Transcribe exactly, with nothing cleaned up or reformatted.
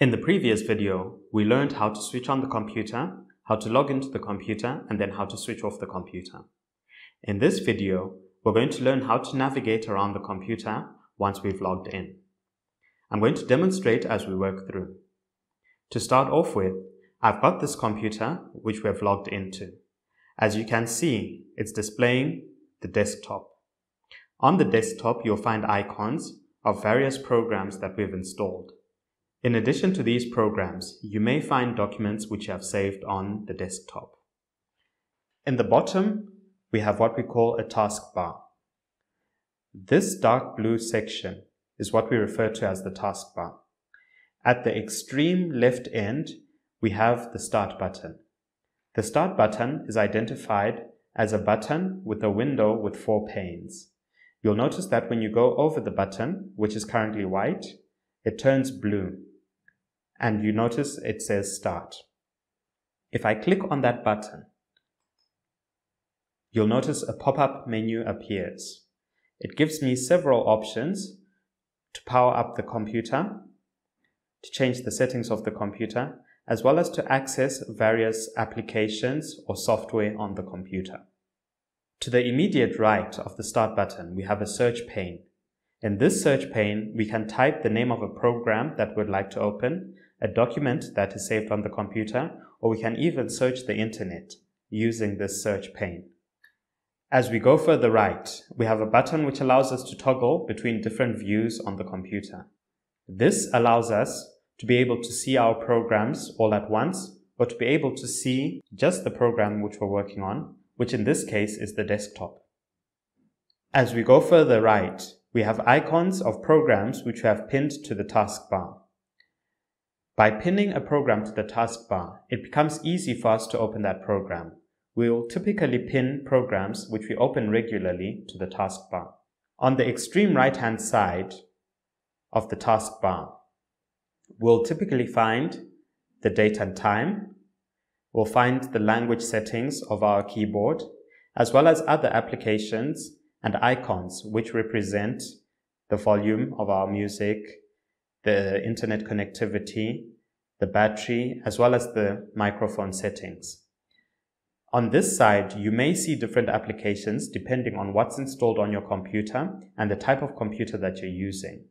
In the previous video, we learned how to switch on the computer, how to log into the computer, and then how to switch off the computer. In this video, we're going to learn how to navigate around the computer once we've logged in. I'm going to demonstrate as we work through. To start off with, I've got this computer which we've logged into. As you can see, it's displaying the desktop. On the desktop, you'll find icons of various programs that we've installed. In addition to these programs, you may find documents which you have saved on the desktop. In the bottom, we have what we call a taskbar. This dark blue section is what we refer to as the taskbar. At the extreme left end, we have the Start button. The Start button is identified as a button with a window with four panes. You'll notice that when you go over the button, which is currently white, it turns blue. And you notice it says Start. If I click on that button, you'll notice a pop-up menu appears. It gives me several options to power up the computer, to change the settings of the computer, as well as to access various applications or software on the computer. To the immediate right of the Start button, we have a search pane. In this search pane, we can type the name of a program that we'd like to open, a document that is saved on the computer, or we can even search the internet using this search pane. As we go further right, we have a button which allows us to toggle between different views on the computer. This allows us to be able to see our programs all at once, or to be able to see just the program which we're working on, which in this case is the desktop. As we go further right, we have icons of programs which we have pinned to the taskbar. By pinning a program to the taskbar, it becomes easy for us to open that program. We will typically pin programs which we open regularly to the taskbar. On the extreme right-hand side of the taskbar, we'll typically find the date and time, we'll find the language settings of our keyboard, as well as other applications and icons which represent the volume of our music, the internet connectivity, the battery, as well as the microphone settings. On this side, you may see different applications depending on what's installed on your computer and the type of computer that you're using.